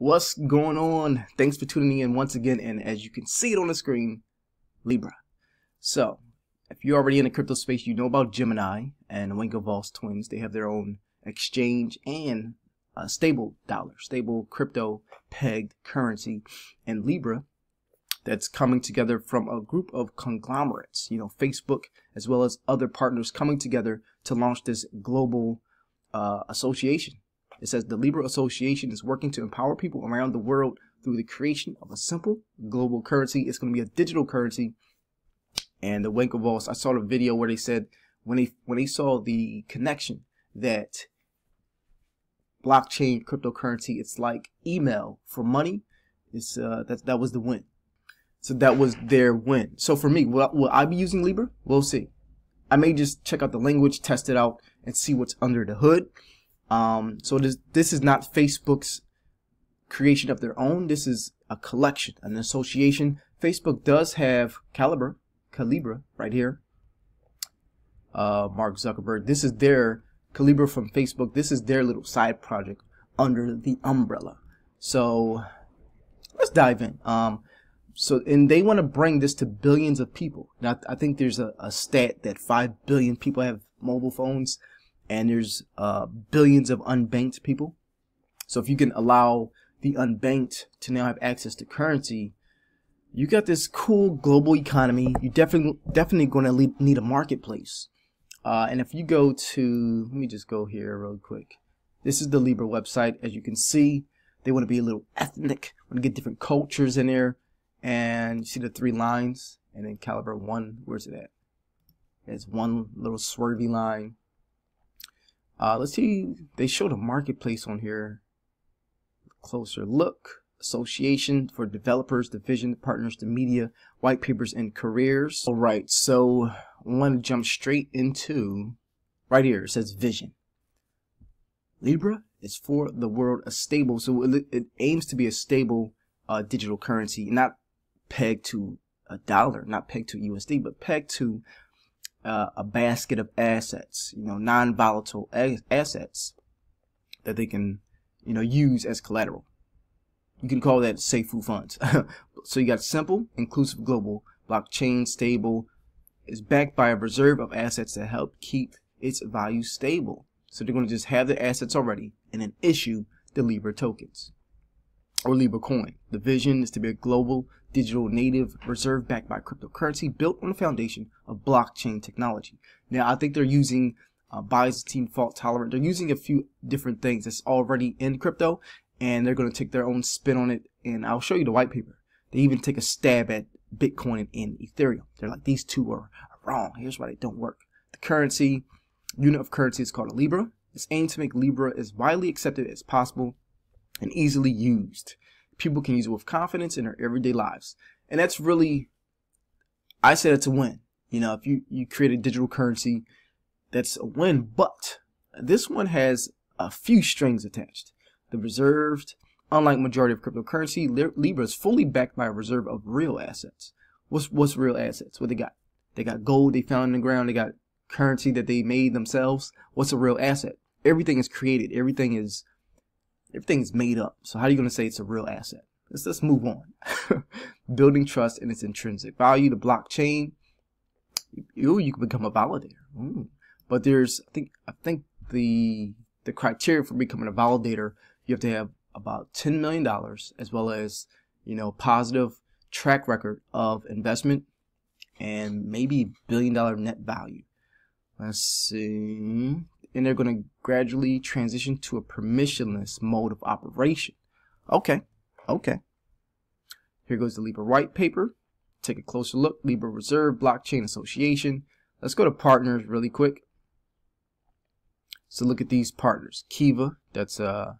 What's going on? Thanks for tuning in once again, and as you can see it on the screen, Libra. So, if you're already in the crypto space, you know about Gemini and Winklevoss twins. They have their own exchange and stable dollar, stable crypto pegged currency, and Libra that's coming together from a group of conglomerates, you know, Facebook as well as other partners coming together to launch this global association. It says the Libra Association is working to empower people around the world through the creation of a simple global currency. It's going to be a digital currency. And the Winklevoss, I saw a video where they said when they saw the connection that blockchain cryptocurrency, it's like email for money. It's that was the win. So that was their win. So for me, will I be using Libra? We'll see. I may just check out the language, test it out, and see what's under the hood. So this is not Facebook's creation of their own. This is a collection, an association. Facebook does have Calibra right here. Mark Zuckerberg. This is their Calibra from Facebook. This is their little side project under the umbrella. So let's dive in. And they want to bring this to billions of people. Now I think there's a stat that 5 billion people have mobile phones. And there's billions of unbanked people. So if you can allow the unbanked to now have access to currency, you got this cool global economy. You definitely going to need a marketplace. And if you go to, let me just go here real quick. This is the Libra website. As you can see, they want to be a little ethnic. Want to get different cultures in there. And you see the three lines, and then Calibra 1. Where's it at? There's one little swervy line. Let's see, they show the marketplace on here. Closer look, association for developers, division, partners, the media, white papers, and careers. All right, so I want to jump straight into, right here, it says vision. Libra is for the world a stable, so it aims to be a stable digital currency, not pegged to a dollar, not pegged to USD, but pegged to a basket of assets, you know, non-volatile assets that they can, you know, use as collateral. You can call that safe funds. So you got simple, inclusive, global, blockchain, stable. It's backed by a reserve of assets to help keep its value stable. So they're going to just have the assets already and then issue the Libra tokens or Libra coin. The vision is to be a global digital native reserve backed by cryptocurrency built on the foundation of blockchain technology. Now, I think they're using Byzantine fault tolerant. They're using a few different things that's already in crypto, and they're going to take their own spin on it, and I'll show you the white paper. They even take a stab at Bitcoin and Ethereum. They're like, these two are wrong. Here's why they don't work. The currency, unit of currency is called a Libra. It's aimed to make Libra as widely accepted as possible and easily used. People can use it with confidence in their everyday lives. And that's really, I say that's a win. You know, if you create a digital currency, that's a win. But this one has a few strings attached. The reserved, unlike majority of cryptocurrency, Libra is fully backed by a reserve of real assets. What's real assets? What they got? They got gold they found in the ground. They got currency that they made themselves. What's a real asset? Everything is created. Everything's made up. So how are you going to say it's a real asset? Let's move on. Building trust in its intrinsic value. The blockchain. You can become a validator. But there's, I think the criteria for becoming a validator, you have to have about $10 million as well as, you know, positive track record of investment and maybe $1 billion net value. Let's see. And they're going to gradually transition to a permissionless mode of operation. Okay. Here goes the Libra white paper. Take a closer look. Libra Reserve Blockchain Association. Let's go to partners really quick. So look at these partners. Kiva, that's the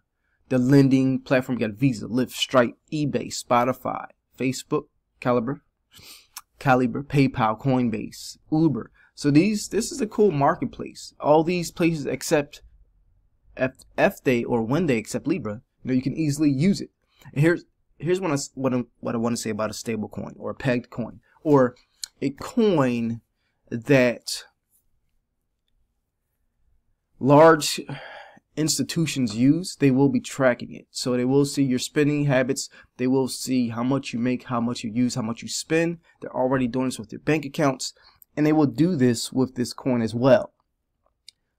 lending platform. You got Visa, Lyft, Stripe, eBay, Spotify, Facebook, Calibra, PayPal, Coinbase, Uber. So this is a cool marketplace. All these places except if they or when they accept Libra, you know, you can easily use it. And here's what I want to say about a stable coin or a pegged coin or a coin that large institutions use, they will be tracking it. So they will see your spending habits, they will see how much you make, how much you use, how much you spend. They're already doing this with their bank accounts, and they will do this with this coin as well.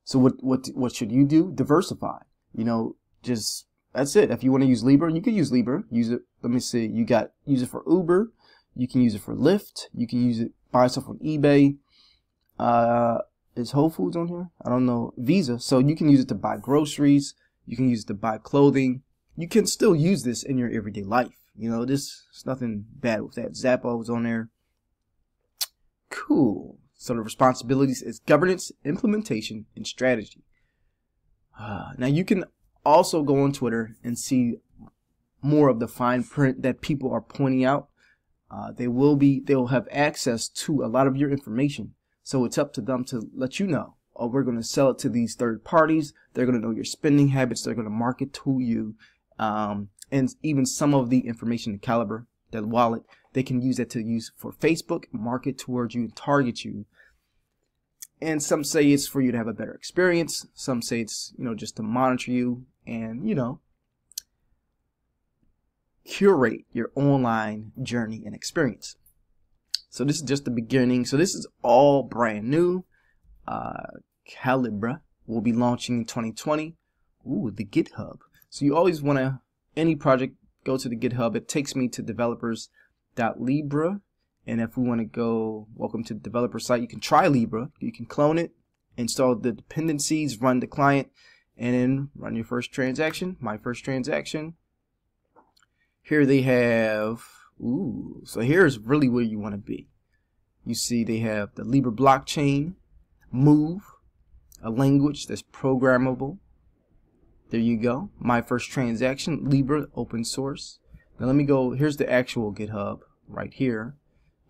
So what should you do? Diversify. You know, just that's it. If you want to use Libra, you can use Libra. Use it. Let me see. You got use it for Uber. You can use it for Lyft. You can use it buy stuff on eBay. Is Whole Foods on here? I don't know. Visa. So you can use it to buy groceries. You can use it to buy clothing. You can still use this in your everyday life. You know, this is nothing bad with that. Zappos on there. Cool. So the responsibilities is governance, implementation, and strategy. Now you can also go on Twitter and see more of the fine print that people are pointing out. They will have access to a lot of your information. So it's up to them to let you know, oh, we're going to sell it to these third parties. They're going to know your spending habits. They're going to market to you. And even some of the information in Calibra, that wallet, they can use that to use for Facebook, market towards you and target you. And some say it's for you to have a better experience. Some say it's, you know, just to monitor you and, you know, curate your online journey and experience. So this is just the beginning. So this is all brand new. Calibra will be launching in 2020. Ooh, the GitHub. So you always want to, any project, go to the GitHub. It takes me to developers.libra. And if we want to go, welcome to the developer site, you can try Libra. You can clone it, install the dependencies, run the client, and then run your first transaction, my first transaction. Here they have... Ooh, so here's really where you want to be. You see they have the Libra blockchain, Move, a language that's programmable. There you go. My first transaction, Libra, open source. Now let me go, here's the actual GitHub right here,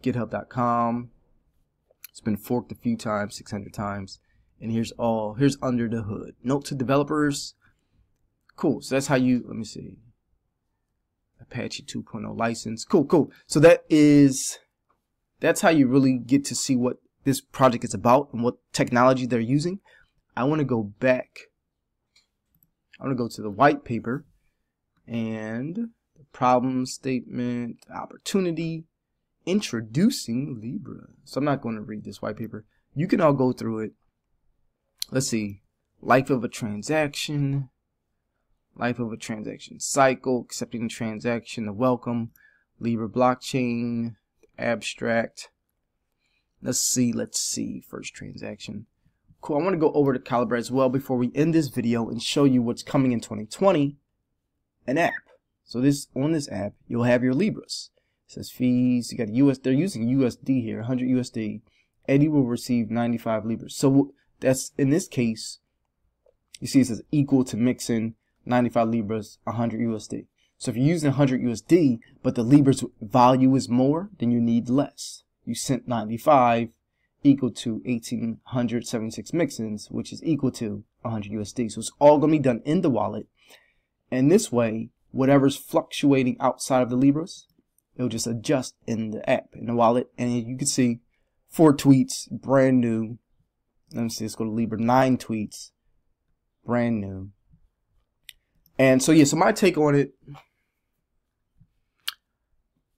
github.com. It's been forked a few times, 600 times. And here's all, here's under the hood. Note to developers. Cool, so that's how you, let me see. Apache 2.0 license. Cool, cool. So that's how you really get to see what this project is about and what technology they're using. I want to go back. I want to go to the white paper and the problem statement, opportunity, introducing Libra. So I'm not going to read this white paper. You can all go through it. Let's see. Life of a transaction. Life of a transaction cycle, accepting transaction, the welcome, Libra blockchain, abstract. Let's see, first transaction. Cool, I want to go over to Calibra as well before we end this video and show you what's coming in 2020, an app. So this on this app, you'll have your Libras. It says fees, you got US, they're using USD here, 100 USD, and you will receive 95 Libras. So that's, in this case, you see it says equal to Mixin, 95 Libras, 100 USD. So if you're using 100 USD, but the Libra's value is more, then you need less. You sent 95 equal to 1,876 Mixins, which is equal to 100 USD. So it's all going to be done in the wallet. And this way, whatever's fluctuating outside of the Libras, it'll just adjust in the app, in the wallet. And you can see 4 tweets, brand new. Let me see, let's go to Libra, 9 tweets, brand new. And so yeah, so my take on it,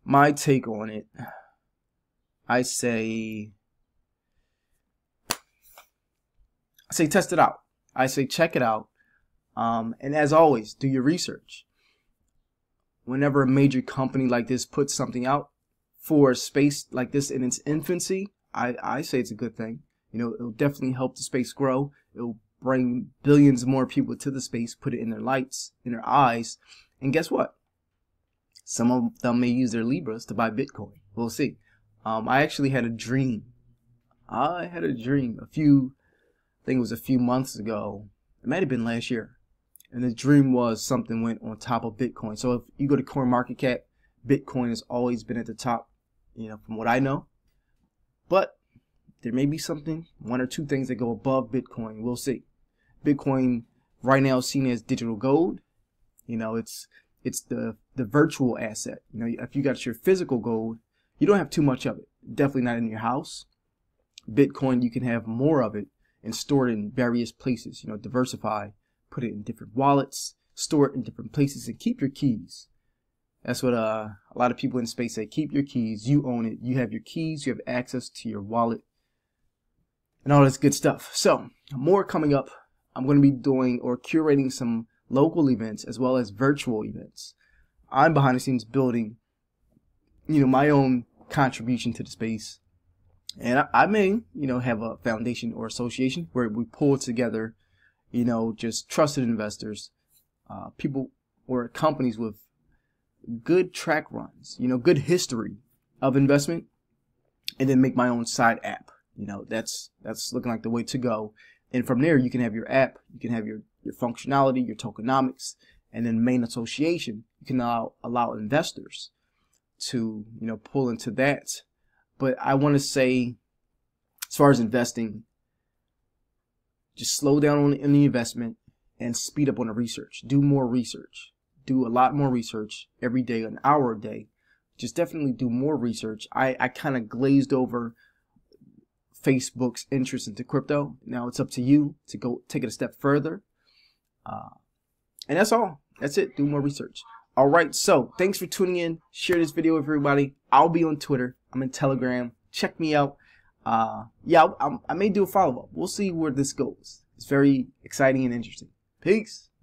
I say test it out. I say check it out. And as always, do your research. Whenever a major company like this puts something out for a space like this in its infancy, I say it's a good thing. You know, it'll definitely help the space grow. It'll bring billions more people to the space, put it in their lights, in their eyes, and guess what? Some of them may use their Libras to buy Bitcoin. We'll see. I actually had a dream. I think it was a few months ago. It might have been last year. And the dream was something went on top of Bitcoin. So if you go to CoinMarketCap, Bitcoin has always been at the top, you know, from what I know. But there may be something, one or two things that go above Bitcoin. We'll see. Bitcoin right now is seen as digital gold. You know, it's the virtual asset. You know, if you got your physical gold, you don't have too much of it. Definitely not in your house. Bitcoin, you can have more of it and store it in various places. You know, diversify, put it in different wallets, store it in different places, and keep your keys. That's what a lot of people in space say. Keep your keys. You own it. You have your keys. You have access to your wallet and all this good stuff. So more coming up. I'm going to be doing or curating some local events as well as virtual events. I'm behind the scenes building, you know, my own contribution to the space. And I may, you know, have a foundation or association where we pull together, you know, just trusted investors, people or companies with good track runs, you know, good history of investment, and then make my own side app. You know, that's looking like the way to go. And from there, you can have your app, you can have your functionality, your tokenomics, and then main association. You can now allow investors to, you know, pull into that. But I want to say, as far as investing, just slow down on the investment and speed up on the research. Do more research. Do a lot more research every day, an hour a day. Just definitely do more research. I kind of glazed over Facebook's interest into crypto. Now it's up to you to go take it a step further. And that's all. That's it. Do more research. All right. So thanks for tuning in. Share this video with everybody. I'll be on Twitter. I'm in Telegram. Check me out. I may do a follow-up. We'll see where this goes. It's very exciting and interesting. Peace.